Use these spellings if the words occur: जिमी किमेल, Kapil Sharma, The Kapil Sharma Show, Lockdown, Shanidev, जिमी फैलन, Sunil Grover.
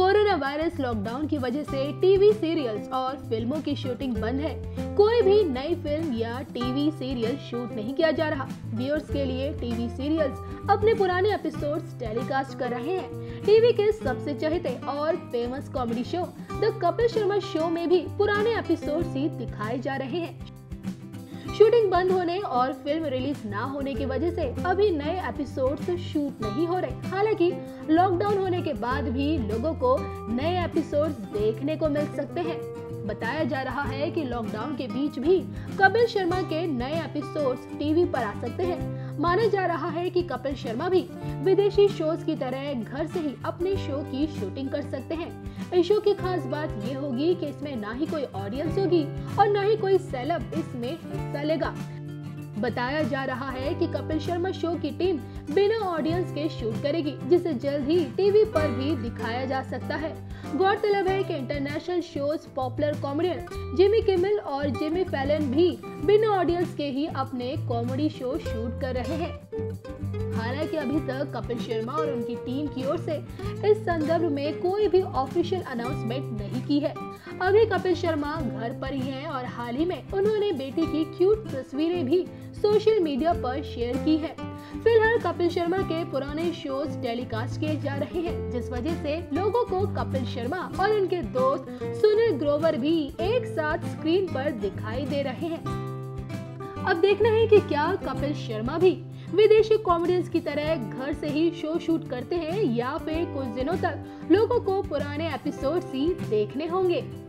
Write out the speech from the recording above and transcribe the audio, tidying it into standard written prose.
Corona virus lockdown की वजह से टीवी सीरियल्स और फिल्मों की शूटिंग बंद है। कोई भी नई फिल्म या टीवी सीरियल शूट नहीं किया जा रहा। व्यूअर्स के लिए टीवी सीरियल्स अपने पुराने एपिसोड्स टेलीकास्ट कर रहे हैं। टीवी के सबसे चहेते और famous comedy show the Kapil Sharma show में भी पुराने एपिसोड्स ही दिखाए जा रहे हैं। शूटिंग बंद होने और फिल्म रिलीज ना होने की वजह से अभी नए एपिसोड्स शूट नहीं हो रहे। हालांकि लॉकडाउन होने के बाद भी लोगों को नए एपिसोड्स देखने को मिल सकते हैं। बताया जा रहा है कि लॉकडाउन के बीच भी कपिल शर्मा के नए एपिसोड्स टीवी पर आ सकते हैं। माना जा रहा है कि कपिल शर्मा भी विदेशी शोज की तरह घर से ही अपने शो की शूटिंग कर सकते हैं। इस शो की खास बात ये होगी कि इसमें ना ही कोई ऑडियंस होगी और ना ही कोई सेलेब इसमें हिस्सा लेगा। बताया जा रहा है कि कपिल शर्मा शो की टीम बिना ऑडियंस के शूट करेगी, जिसे जल्द ही टीवी पर भी दिखाया जा सकता है। गौरतलब है कि international shows popular comedian जिमी किमेल और जिमी फैलन भी बिना ऑडियंस के ही अपने कॉमेडी शो शूट कर रहे हैं। हालांकि अभी तक कपिल शर्मा और उनकी टीम की ओर से इस संदर्भ में कोई भी ऑफिशियल अनाउंसमेंट नहीं की है। अभी कपिल शर्मा घर पर ही हैं और हाल ही में उन्होंने बेटी की क्यूट तस्वीरें भी सोशल मीडिया पर शेयर की है। फिलहाल कपिल शर्मा के पुराने शोज टेलीकास्ट किए जा रहे हैं, जिस वजह से लोगों को कपिल शर्मा और उनके दोस्त सुनील ग्रोवर भी एक साथ स्क्रीन पर दिखाई दे रहे हैं। अब देखना है कि क्या कपिल शर्मा भी विदेशी कॉमेडियंस की तरह घर से ही शो शूट करते हैं या फिर कुछ दिनों तक लोगों को पुराने एपिसोड्स ही देखने होंगे।